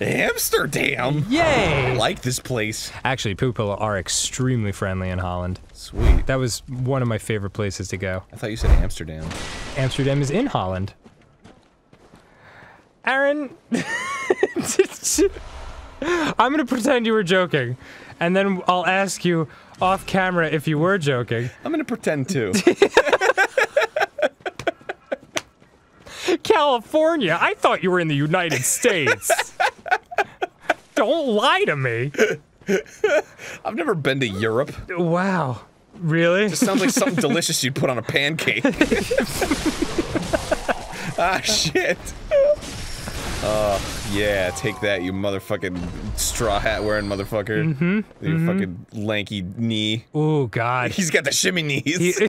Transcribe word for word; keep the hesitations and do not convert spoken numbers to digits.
Amsterdam! Yay! I like this place. Actually, people are extremely friendly in Holland. Sweet. That was one of my favorite places to go. I thought you said Amsterdam. Amsterdam is in Holland. Aaron, I'm gonna pretend you were joking, and then I'll ask you off camera if you were joking. I'm gonna pretend too. California? I thought you were in the United States. Don't lie to me. I've never been to Europe. Wow. Really? Just sounds like something delicious you'd put on a pancake. Ah, shit. Uh, yeah, take that, you motherfucking straw hat wearing motherfucker. Mm-hmm. Your mm-hmm. fucking lanky knee. Oh, God. He's got the shimmy knees. He